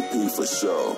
AP for sure.